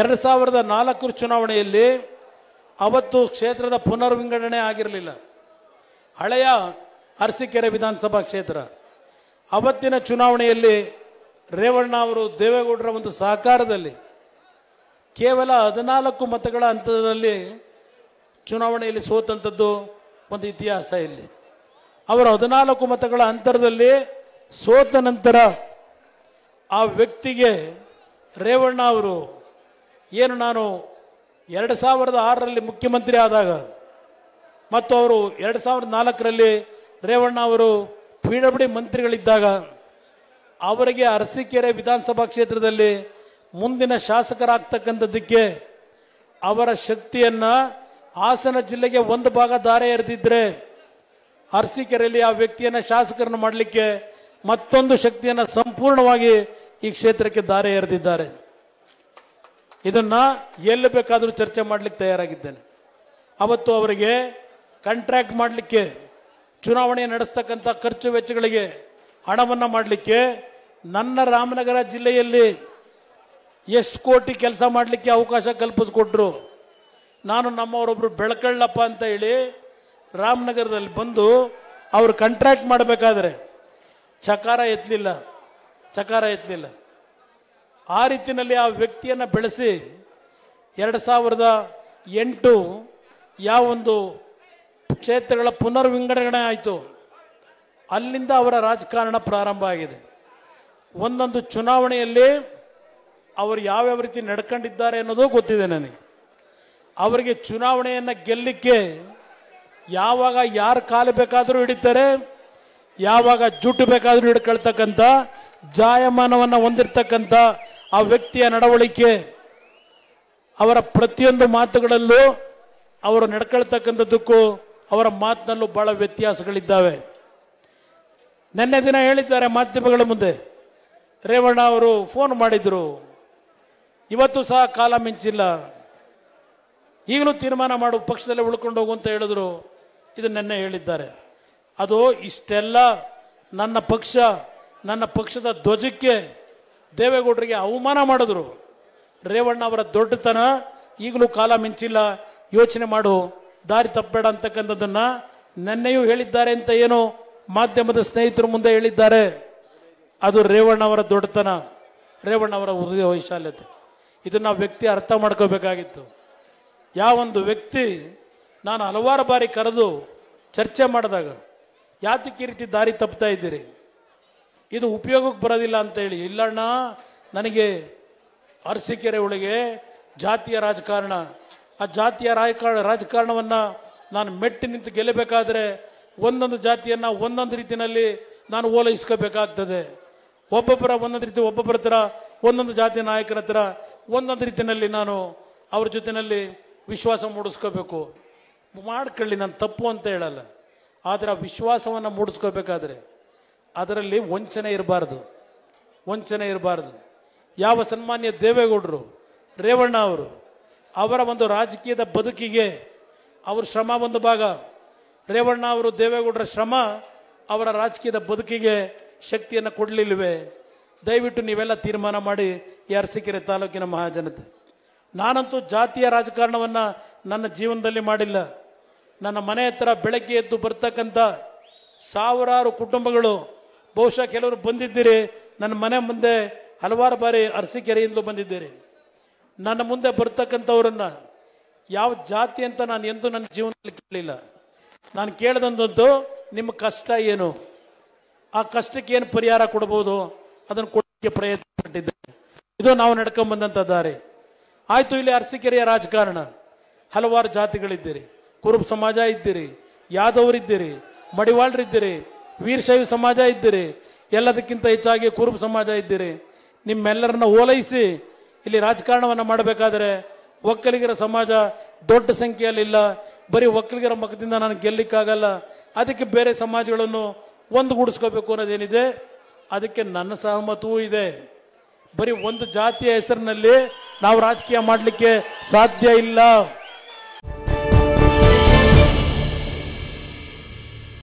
2004 ಚುನಾವಣೆಯಲ್ಲಿ ಅವತ್ತು ಕ್ಷೇತ್ರದ ಪುನರ್ವಿಂಗಡಣೆ ಆಗಿರಲಿಲ್ಲ. ಹಳೆಯ ಅರಸೀಕೆರೆ ವಿಧಾನಸಭಾ ಕ್ಷೇತ್ರ ಅವತ್ತಿನ ಚುನಾವಣೆಯಲ್ಲಿ ರೇವಣ್ಣ ಅವರು ದೇವೇಗೌಡರ ಒಂದು ಸಹಕಾರದಲ್ಲಿ ಕೇವಲ 14 ಮತಗಳ ಅಂತರದಲ್ಲಿ ಚುನಾವಣೆಯಲ್ಲಿ ಸೋತಂತದ್ದು ಒಂದು ಇತಿಹಾಸ. ಇಲ್ಲಿ ಅವರು 14 ಮತಗಳ ಅಂತರದಲ್ಲಿ ಸೋತ ನಂತರ ಆ ವ್ಯಕ್ತಿಗೆ ರೇವಣ್ಣ ಅವರು ಏನು ನಾನು 2006ರಲ್ಲಿ ಮುಖ್ಯಮಂತ್ರಿ ಆದಾಗ ಮತ್ತು ಅವರು 2004ರಲ್ಲಿ ರೇವಣ್ಣ ಅವರು ಪಿಡಬ್ಲ್ಯೂ ಮಂತ್ರಿಗಳಿದ್ದಾಗ ಅವರಿಗೆ ಅರಸೀಕೆರೆ ವಿಧಾನಸಭಾ ಕ್ಷೇತ್ರದಲ್ಲಿ ಮುಂದಿನ ಶಾಸಕರಾಗ್ತಕ್ಕಂಥದ್ದಕ್ಕೆ ಅವರ ಶಕ್ತಿಯನ್ನು ಹಾಸನ ಜಿಲ್ಲೆಗೆ ಒಂದು ಭಾಗ ದಾರೆ ಎರೆದಿದ್ದರೆ ಅರಸೀಕೆರೆಯಲ್ಲಿ ಆ ವ್ಯಕ್ತಿಯನ್ನು ಶಾಸಕರನ್ನು ಮಾಡಲಿಕ್ಕೆ ಮತ್ತೊಂದು ಶಕ್ತಿಯನ್ನು ಸಂಪೂರ್ಣವಾಗಿ ಈ ಕ್ಷೇತ್ರಕ್ಕೆ ದಾರೆ ಎರೆದಿದ್ದಾರೆ. ಇದನ್ನು ಎಲ್ಲಿ ಬೇಕಾದರೂ ಚರ್ಚೆ ಮಾಡಲಿಕ್ಕೆ ತಯಾರಾಗಿದ್ದೇನೆ. ಅವತ್ತು ಅವರಿಗೆ ಕಾಂಟ್ರಾಕ್ಟ್ ಮಾಡಲಿಕ್ಕೆ, ಚುನಾವಣೆ ನಡೆಸ್ತಕ್ಕಂಥ ಖರ್ಚು ವೆಚ್ಚಗಳಿಗೆ ಹಣವನ್ನು ಮಾಡಲಿಕ್ಕೆ, ನನ್ನ ರಾಮನಗರ ಜಿಲ್ಲೆಯಲ್ಲಿ ಎಷ್ಟು ಕೋಟಿ ಕೆಲಸ ಮಾಡಲಿಕ್ಕೆ ಅವಕಾಶ ಕಲ್ಪಿಸಿಕೊಟ್ರು. ನಾನು ನಮ್ಮವರೊಬ್ಬರು ಬೆಳಕಳ್ಳಪ್ಪ ಅಂತ ಹೇಳಿ ರಾಮನಗರದಲ್ಲಿ ಬಂದು ಅವರು ಕಾಂಟ್ರಾಕ್ಟ್ ಮಾಡಬೇಕಾದ್ರೆ ಚಕಾರ ಎತ್ತಲಿಲ್ಲ. ಆ ರೀತಿಯಲ್ಲಿ ಆ ವ್ಯಕ್ತಿಯನ್ನು ಬೆಳೆಸಿ 2008 ಯಾವೊಂದು ಕ್ಷೇತ್ರಗಳ ಪುನರ್ವಿಂಗಡಣೆ ಆಯಿತು ಅಲ್ಲಿಂದ ಅವರ ರಾಜಕಾರಣ ಪ್ರಾರಂಭ ಆಗಿದೆ. ಒಂದೊಂದು ಚುನಾವಣೆಯಲ್ಲಿ ಅವರು ಯಾವ್ಯಾವ ರೀತಿ ನಡ್ಕೊಂಡಿದ್ದಾರೆ ಅನ್ನೋದು ಗೊತ್ತಿದೆ ನನಗೆ. ಅವರಿಗೆ ಚುನಾವಣೆಯನ್ನು ಗೆಲ್ಲಲಿಕ್ಕೆ ಯಾವಾಗ ಯಾರು ಕಾಲು ಬೇಕಾದರೂ ಹಿಡಿತಾರೆ, ಯಾವಾಗ ಜುಟ್ಟು ಬೇಕಾದರೂ ಹಿಡ್ಕೊಳ್ತಕ್ಕಂಥ ಜಾಯಮಾನವನ್ನು ಹೊಂದಿರತಕ್ಕಂಥ ಆ ವ್ಯಕ್ತಿಯ ನಡವಳಿಕೆ, ಅವರ ಪ್ರತಿಯೊಂದು ಮಾತುಗಳಲ್ಲೂ ಅವರು ನಡ್ಕೊಳ್ತಕ್ಕಂಥದ್ದಕ್ಕೂ ಅವರ ಮಾತಿನಲ್ಲೂ ಭಾಳ ವ್ಯತ್ಯಾಸಗಳಿದ್ದಾವೆ. ನೆನ್ನೆ ದಿನ ಹೇಳಿದ್ದಾರೆ ಮಾಧ್ಯಮಗಳ ಮುಂದೆ ರೇವಣ್ಣ ಅವರು ಫೋನ್ ಮಾಡಿದರು, ಇವತ್ತು ಸಹ ಕಾಲ ಮಿಂಚಿಲ್ಲ, ಈಗಲೂ ತೀರ್ಮಾನ ಮಾಡು, ಪಕ್ಷದಲ್ಲೇ ಉಳ್ಕೊಂಡು ಹೋಗು ಅಂತ ಹೇಳಿದ್ರು. ಇದನ್ನೆನ್ನೆ ಹೇಳಿದ್ದಾರೆ. ಅದು ಇಷ್ಟೆಲ್ಲ ನನ್ನ ಪಕ್ಷದ ಧ್ವಜಕ್ಕೆ ದೇವೇಗೌಡರಿಗೆ ಅವಮಾನ ಮಾಡಿದ್ರು. ರೇವಣ್ಣ ಅವರ ದೊಡ್ಡತನ, ಈಗಲೂ ಕಾಲ ಮಿಂಚಿಲ್ಲ, ಯೋಚನೆ ಮಾಡು, ದಾರಿ ತಪ್ಪಬೇಡ ಅಂತಕ್ಕಂಥದ್ದನ್ನು ನೆನ್ನೆಯೂ ಹೇಳಿದ್ದಾರೆ ಅಂತ ಏನು ಮಾಧ್ಯಮದ ಸ್ನೇಹಿತರು ಮುಂದೆ ಹೇಳಿದ್ದಾರೆ. ಅದು ರೇವಣ್ಣ ಅವರ ದೊಡ್ಡತನ, ರೇವಣ್ಣ ಅವರ ಹೃದಯ ವೈಶಾಲ್ಯತೆ. ಇದನ್ನು ವ್ಯಕ್ತಿ ಅರ್ಥ ಮಾಡ್ಕೋಬೇಕಾಗಿತ್ತು. ಯಾವೊಂದು ವ್ಯಕ್ತಿ ನಾನು ಹಲವಾರು ಬಾರಿ ಕರೆದು ಚರ್ಚೆ ಮಾಡಿದಾಗ ಯಾತಕ್ಕೆ ಈ ರೀತಿ ದಾರಿ ತಪ್ತಾ ಇದ್ದೀರಿ, ಇದು ಉಪಯೋಗಕ್ಕೆ ಬರೋದಿಲ್ಲ ಅಂತೇಳಿ, ಇಲ್ಲಣ್ಣ ನನಗೆ ಅರಸೀಕೆರೆ ಒಳಗೆ ಜಾತಿಯ ರಾಜಕಾರಣ, ಆ ಜಾತಿಯ ರಾಜಕಾರಣವನ್ನು ನಾನು ಮೆಟ್ಟಿ ನಿಂತು ಗೆಲ್ಲಬೇಕಾದ್ರೆ ಒಂದೊಂದು ಜಾತಿಯನ್ನು ಒಂದೊಂದು ರೀತಿಯಲ್ಲಿ ನಾನು ಓಲೈಸ್ಕೋಬೇಕಾಗ್ತದೆ, ಒಬ್ಬೊಬ್ಬರ ಹತ್ರ ಒಂದೊಂದು ಜಾತಿಯ ನಾಯಕರ ಹತ್ರ ಒಂದೊಂದು ರೀತಿಯಲ್ಲಿ ನಾನು ಅವ್ರ ಜೊತೆಯಲ್ಲಿ ವಿಶ್ವಾಸ ಮೂಡಿಸ್ಕೋಬೇಕು. ಮಾಡ್ಕೊಳ್ಳಿ, ನಾನು ತಪ್ಪು ಅಂತ ಹೇಳಲ್ಲ, ಆದರೆ ಆ ವಿಶ್ವಾಸವನ್ನು ಮೂಡಿಸ್ಕೋಬೇಕಾದ್ರೆ ಅದರಲ್ಲಿ ವಂಚನೆ ಇರಬಾರ್ದು. ಯಾವ ಸನ್ಮಾನ್ಯ ದೇವೇಗೌಡರು, ರೇವಣ್ಣ ಅವರು ಅವರ ಒಂದು ರಾಜಕೀಯದ ಬದುಕಿಗೆ ಅವ್ರ ಶ್ರಮ ಒಂದು ಭಾಗ, ರೇವಣ್ಣ ಅವರು ದೇವೇಗೌಡರ ಶ್ರಮ ಅವರ ರಾಜಕೀಯದ ಬದುಕಿಗೆ ಶಕ್ತಿಯನ್ನು ಕೊಡಲಿಲ್ಲವೇ? ದಯವಿಟ್ಟು ನೀವೆಲ್ಲ ತೀರ್ಮಾನ ಮಾಡಿ ಈ ಅರಸೀಕೆರೆ ತಾಲೂಕಿನ ಮಹಾಜನತೆ. ನಾನಂತೂ ಜಾತಿಯ ರಾಜಕಾರಣವನ್ನು ನನ್ನ ಜೀವನದಲ್ಲಿ ಮಾಡಿಲ್ಲ. ನನ್ನ ಮನೆ ಹತ್ರ ಬೆಳಗ್ಗೆ ಎದ್ದು ಬರ್ತಕ್ಕಂಥ ಸಾವಿರಾರು ಕುಟುಂಬಗಳು, ಬಹುಶಃ ಕೆಲವರು ಬಂದಿದ್ದೀರಿ, ನನ್ನ ಮನೆ ಮುಂದೆ ಹಲವಾರು ಬಾರಿ ಅರಸೀಕೆರೆಯಿಂದಲೂ ಬಂದಿದ್ದೀರಿ, ನನ್ನ ಮುಂದೆ ಬರ್ತಕ್ಕಂಥವ್ರನ್ನ ಯಾವ ಜಾತಿ ಅಂತ ನಾನು ಎಂದೂ ನನ್ನ ಜೀವನದಲ್ಲಿ ಕೇಳಲಿಲ್ಲ. ನಾನು ಕೇಳಿದಂಥದ್ದು ನಿಮ್ಮ ಕಷ್ಟ ಏನು, ಆ ಕಷ್ಟಕ್ಕೆ ಏನು ಪರಿಹಾರ ಕೊಡ್ಬೋದು ಅದನ್ನು ಕೊಡೋಕ್ಕೆ ಪ್ರಯತ್ನ ಪಟ್ಟಿದ್ದೇನೆ. ಇದು ನಾವು ನಡ್ಕೊಂಡ್ಬಂದಂಥ ದಾರಿ ಆಯಿತು. ಇಲ್ಲಿ ಅರಸೀಕೆರೆಯ ರಾಜಕಾರಣ ಹಲವಾರು ಜಾತಿಗಳಿದ್ದೀರಿ, ಕುರುಬ ಸಮಾಜ ಇದ್ದೀರಿ, ಯಾದವರಿದ್ದೀರಿ, ಮಡಿವಾಳರಿದ್ದೀರಿ, ವೀರಶೈವ ಸಮಾಜ ಇದ್ದೀರಿ, ಎಲ್ಲದಕ್ಕಿಂತ ಹೆಚ್ಚಾಗಿ ಕುರುಬ ಸಮಾಜ ಇದ್ದೀರಿ. ನಿಮ್ಮೆಲ್ಲರನ್ನ ಓಲೈಸಿ ಇಲ್ಲಿ ರಾಜಕಾರಣವನ್ನು ಮಾಡಬೇಕಾದ್ರೆ ಒಕ್ಕಲಿಗರ ಸಮಾಜ ದೊಡ್ಡ ಸಂಖ್ಯೆಯಲ್ಲಿಲ್ಲ, ಬರೀ ಒಕ್ಕಲಿಗರ ಮಕ್ಕದಿಂದ ನಾನು ಗೆಲ್ಲಕ್ಕಾಗಲ್ಲ, ಅದಕ್ಕೆ ಬೇರೆ ಸಮಾಜಗಳನ್ನು ಒಂದುಗೂಡಿಸ್ಕೋಬೇಕು ಅನ್ನೋದೇನಿದೆ ಅದಕ್ಕೆ ನನ್ನ ಸಹಮತವೂ ಇದೆ. ಬರೀ ಒಂದು ಜಾತಿಯ ಹೆಸರಿನಲ್ಲಿ ನಾವು ರಾಜಕೀಯ ಮಾಡಲಿಕ್ಕೆ ಸಾಧ್ಯ ಇಲ್ಲ.